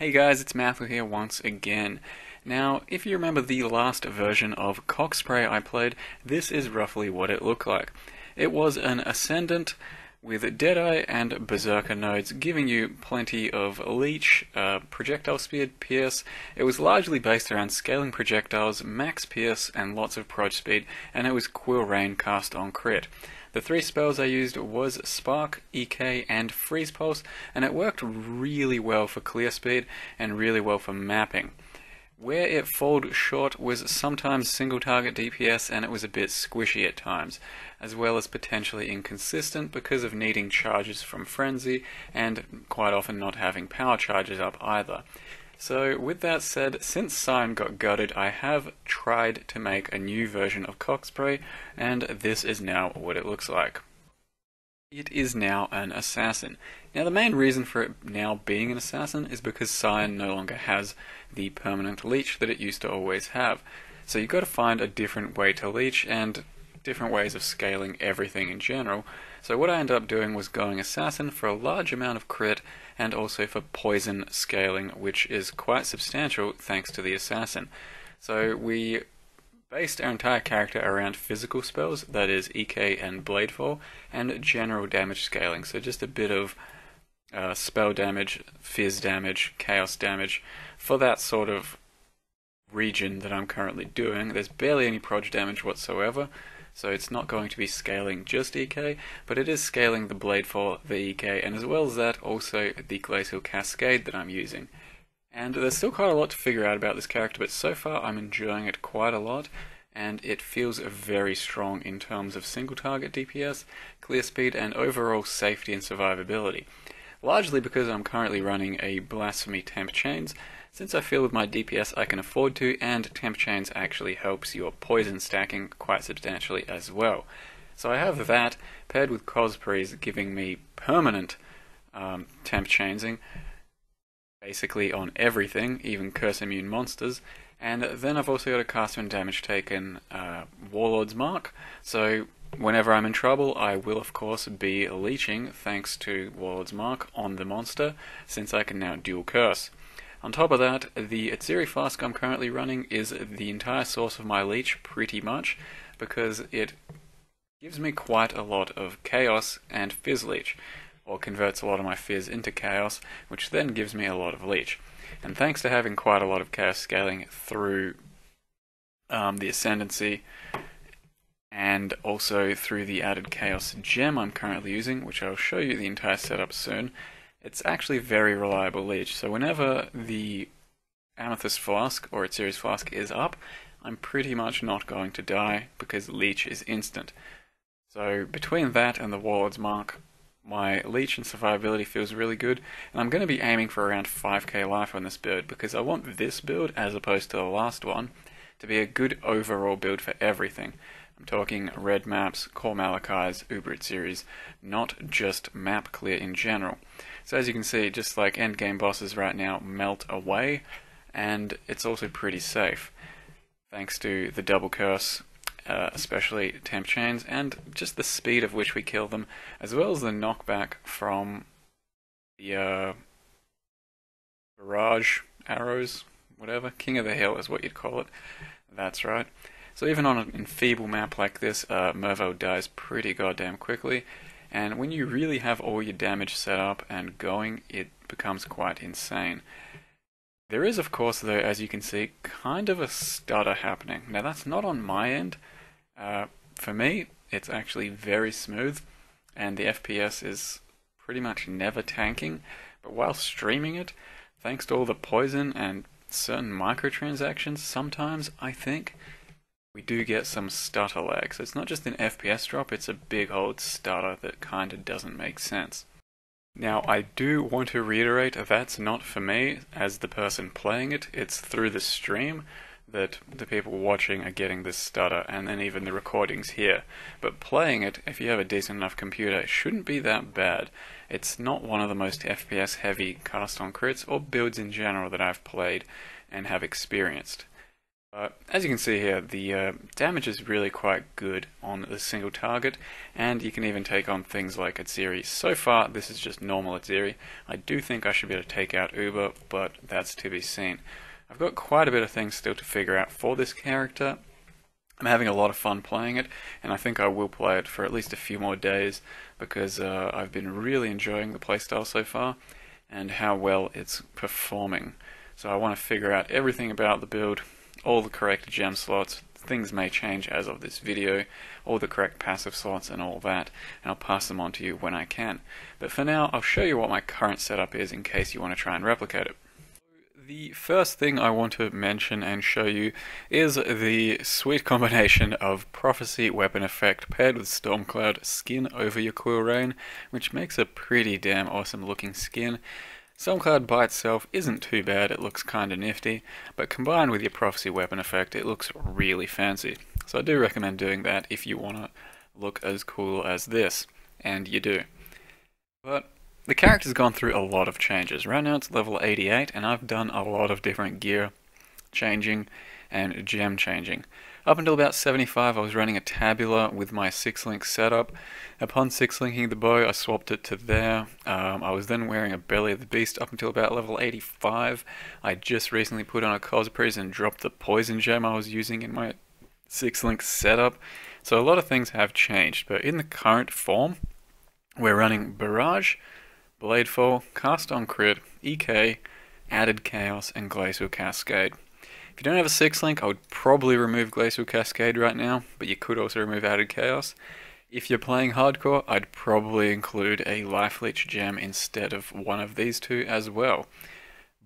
Hey guys, it's Mathil here once again. Now, if you remember the last version of CoCSpray I played, this is roughly what it looked like. It was an Ascendant with Deadeye and Berserker nodes, giving you plenty of leech, projectile speed, pierce. It was largely based around scaling projectiles, max pierce, and lots of proj speed, and it was Quill Rain Cast on Crit. The three spells I used was Spark, EK, and Freeze Pulse, and it worked really well for clear speed and really well for mapping. Where it fell short was sometimes single target DPS, and it was a bit squishy at times, as well as potentially inconsistent because of needing charges from Frenzy and quite often not having power charges up either. So with that said, since Scion got gutted, I have tried to make a new version of CoCSpray, and this is now what it looks like. It is now an Assassin. Now the main reason for it now being an Assassin is because Scion no longer has the permanent leech that it used to always have. So you've got to find a different way to leech and different ways of scaling everything in general. So what I ended up doing was going Assassin for a large amount of crit and also for poison scaling, which is quite substantial thanks to the Assassin. So we based our entire character around physical spells, that is EK and Bladefall, and general damage scaling, so just a bit of spell damage, fizz damage, chaos damage, for that sort of region that I'm currently doing. There's barely any proj damage whatsoever, so it's not going to be scaling just EK, but it is scaling the Bladefall, the EK, and as well as that, also the Glacial Cascade that I'm using. And there's still quite a lot to figure out about this character, but so far I'm enjoying it quite a lot, and it feels very strong in terms of single target DPS, clear speed, and overall safety and survivability. Largely because I'm currently running a Blasphemy Temp Chains, since I feel with my DPS I can afford to, and Temp Chains actually helps your poison stacking quite substantially as well. So I have that, paired with Cospri's giving me permanent Temp Chainsing, basically on everything, even curse immune monsters, and then I've also got a caster and damage taken Warlord's Mark, so whenever I'm in trouble I will of course be leeching thanks to Warlord's Mark on the monster, since I can now dual curse. On top of that, the Atziri flask I'm currently running is the entire source of my leech pretty much, because it gives me quite a lot of chaos and fizz leech, or converts a lot of my fizz into chaos, which then gives me a lot of leech. And thanks to having quite a lot of chaos scaling through the Ascendancy, and also through the Added Chaos gem I'm currently using, which I'll show you the entire setup soon, it's actually very reliable leech. So whenever the Amethyst Flask, or its series Flask, is up, I'm pretty much not going to die, because leech is instant. So between that and the Warlord's Mark, my leech and survivability feels really good, and I'm going to be aiming for around 5k life on this build, because I want this build, as opposed to the last one, to be a good overall build for everything. I'm talking red maps, core Malachi's, Uber series, not just map clear in general. So as you can see, just like endgame bosses right now melt away, and it's also pretty safe, thanks to the double curse, especially Temp Chains, and just the speed of which we kill them, as well as the knockback from the Barrage arrows, whatever, King of the Hill is what you'd call it, that's right. So even on an enfeeble map like this, Mervil dies pretty goddamn quickly, and when you really have all your damage set up and going, it becomes quite insane. There is of course though, as you can see, kind of a stutter happening. Now that's not on my end. For me, it's actually very smooth, and the FPS is pretty much never tanking, but while streaming it, thanks to all the poison and certain microtransactions, sometimes, I think, we do get some stutter lag. So it's not just an FPS drop, it's a big old stutter that kinda doesn't make sense. Now, I do want to reiterate, that's not for me as the person playing it, it's through the stream that the people watching are getting this stutter, and then even the recordings here. But playing it, if you have a decent enough computer, it shouldn't be that bad. It's not one of the most FPS heavy cast on crits or builds in general that I've played and have experienced. As you can see here, the damage is really quite good on the single target, and you can even take on things like Atziri. So far, this is just normal Atziri. I do think I should be able to take out Uber, but that's to be seen. I've got quite a bit of things still to figure out for this character. I'm having a lot of fun playing it, and I think I will play it for at least a few more days, because I've been really enjoying the playstyle so far, and how well it's performing. So I want to figure out everything about the build, all the correct gem slots, things may change as of this video, all the correct passive slots and all that, and I'll pass them on to you when I can. But for now, I'll show you what my current setup is in case you want to try and replicate it. The first thing I want to mention and show you is the sweet combination of Prophecy Weapon Effect paired with Stormcloud skin over your Quill Rain, which makes a pretty damn awesome looking skin. Stormcloud by itself isn't too bad, it looks kinda nifty, but combined with your Prophecy Weapon Effect it looks really fancy. So I do recommend doing that if you wanna look as cool as this, and you do. But the character's gone through a lot of changes. Right now it's level 88 and I've done a lot of different gear changing and gem changing. Up until about 75 I was running a tabula with my 6-link setup. Upon 6-linking the bow I swapped it to there. I was then wearing a Belly of the Beast up until about level 85. I just recently put on a Cospri's and dropped the poison gem I was using in my 6-link setup. So a lot of things have changed, but in the current form we're running Barrage, Bladefall, Cast on Crit, EK, Added Chaos and Glacial Cascade. If you don't have a 6-link, I would probably remove Glacial Cascade right now, but you could also remove Added Chaos. If you're playing hardcore, I'd probably include a Life Leech gem instead of one of these two as well.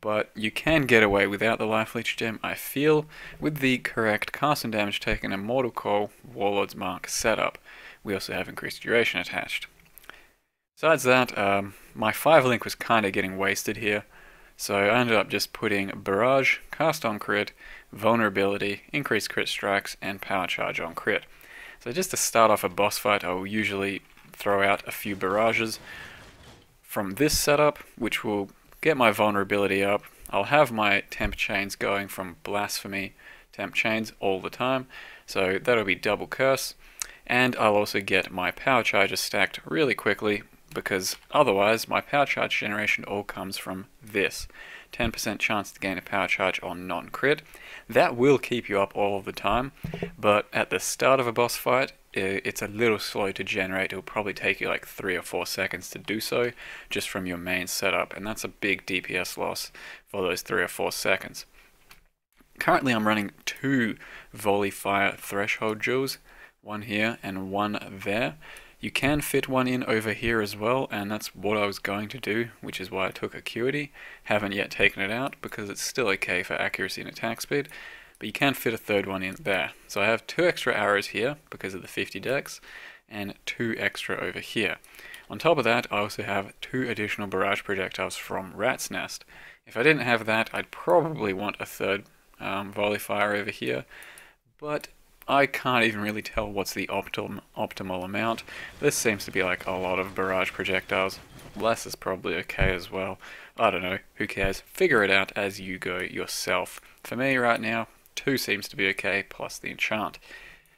But you can get away without the Life Leech gem, I feel, with the correct cast and damage taken Immortal Call, Warlord's Mark setup. We also have increased duration attached. Besides that, my 5-link was kinda getting wasted here. So I ended up just putting Barrage, Cast on Crit, Vulnerability, Increased Crit Strikes, and Power Charge on Crit. So just to start off a boss fight, I will usually throw out a few Barrages from this setup, which will get my Vulnerability up. I'll have my Temp Chains going from Blasphemy Temp Chains all the time, so that'll be double Curse. And I'll also get my Power Charges stacked really quickly, because otherwise my power charge generation all comes from this. 10% chance to gain a power charge on non-crit. That will keep you up all of the time, but at the start of a boss fight, it's a little slow to generate. It'll probably take you like 3 or 4 seconds to do so, just from your main setup, and that's a big DPS loss for those 3 or 4 seconds. Currently I'm running 2 Volley Fire Threshold jewels, one here and one there. You can fit one in over here as well, and that's what I was going to do, which is why I took Acuity. Haven't yet taken it out because it's still okay for accuracy and attack speed, but you can fit a third one in there. So I have 2 extra arrows here because of the 50 dex, and 2 extra over here. On top of that, I also have 2 additional barrage projectiles from Rat's Nest. If I didn't have that, I'd probably want a third volley fire over here, but I can't even really tell what's the optimal amount. This seems to be like a lot of barrage projectiles. Less is probably okay as well. I don't know, who cares? Figure it out as you go yourself. For me right now, 2 seems to be okay, plus the enchant.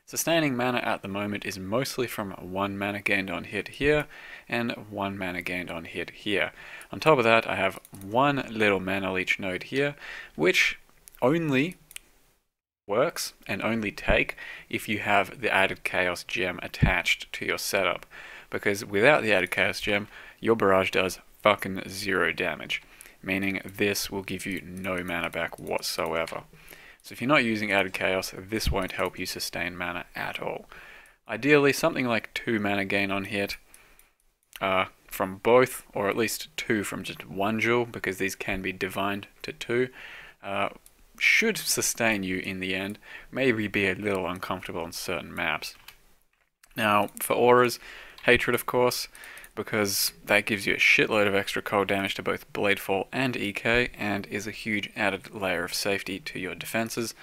Sustaining mana at the moment is mostly from 1 mana gained on hit here, and 1 mana gained on hit here. On top of that, I have 1 little mana leech node here, which only works and only take if you have the Added Chaos gem attached to your setup, because without the Added Chaos gem your barrage does fucking 0 damage, meaning this will give you no mana back whatsoever. So if you're not using Added Chaos, this won't help you sustain mana at all. Ideally something like 2 mana gain on hit from both, or at least 2 from just one jewel, because these can be divined to 2. Should sustain you in the end, maybe be a little uncomfortable on certain maps. Now for auras, Hatred of course, because that gives you a shitload of extra cold damage to both Bladefall and EK, and is a huge added layer of safety to your defenses,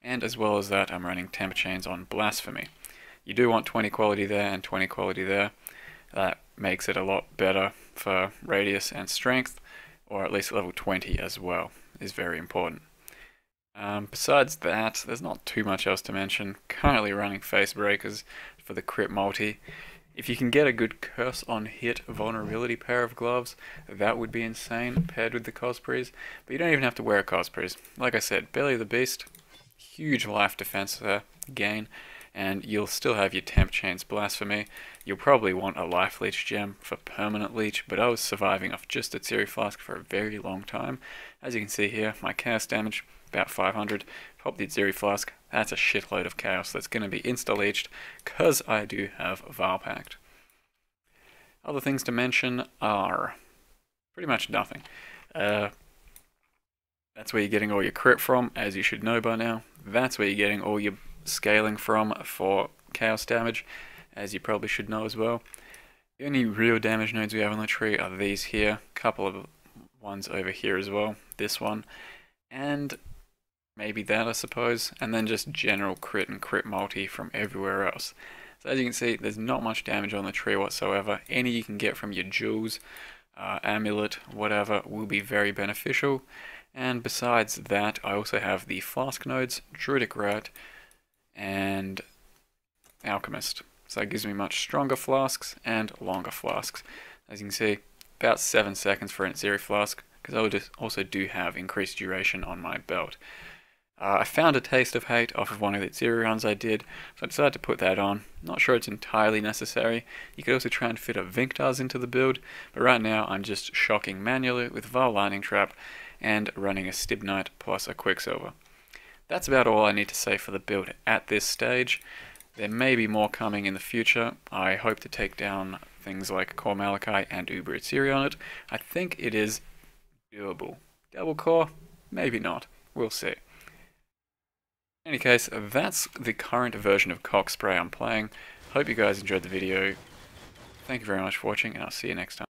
and as well as that I'm running Temp Chains on Blasphemy. You do want 20 quality there and 20 quality there, that makes it a lot better for radius and strength, or at least level 20 as well, is very important. Besides that, there's not too much else to mention. Currently running Face Breakers for the crit multi. If you can get a good curse on hit vulnerability pair of gloves, that would be insane paired with the Cospri's. But you don't even have to wear a Cospri's. Like I said, Belly of the Beast, huge life defense gain, and you'll still have your Temp Chains Blasphemy. You'll probably want a Life Leech gem for permanent leech, but I was surviving off just Atziri Flask for a very long time. As you can see here, my chaos damage, about 500. Pop the Atziri Flask, that's a shitload of chaos that's going to be insta-leached, because I do have Vile Pact. Other things to mention are pretty much nothing. That's where you're getting all your crit from, as you should know by now. That's where you're getting all your scaling from for chaos damage, as you probably should know as well. The only real damage nodes we have on the tree are these here, a couple of ones over here as well, this one, and maybe that, I suppose, and then just general crit and crit multi from everywhere else. So as you can see, there's not much damage on the tree whatsoever. Any you can get from your jewels, amulet, whatever, will be very beneficial. And besides that, I also have the Flask nodes, Druidic Rat, and Alchemist. So it gives me much stronger flasks and longer flasks. As you can see, about 7 seconds for an Atziri Flask, because I also do have increased duration on my belt. I found a Taste of Hate off of one of the Atziri runs I did, so I decided to put that on. Not sure it's entirely necessary. You could also try and fit a Vinktar's into the build, but right now I'm just shocking manually with Vaal Lightning Trap and running a Stibnite plus a Quicksilver. That's about all I need to say for the build at this stage. There may be more coming in the future. I hope to take down things like Core Malachi and Uber Atziri on it. I think it is doable. Double Core? Maybe not. We'll see. In any case, that's the current version of CoCSpray I'm playing. Hope you guys enjoyed the video. Thank you very much for watching, and I'll see you next time.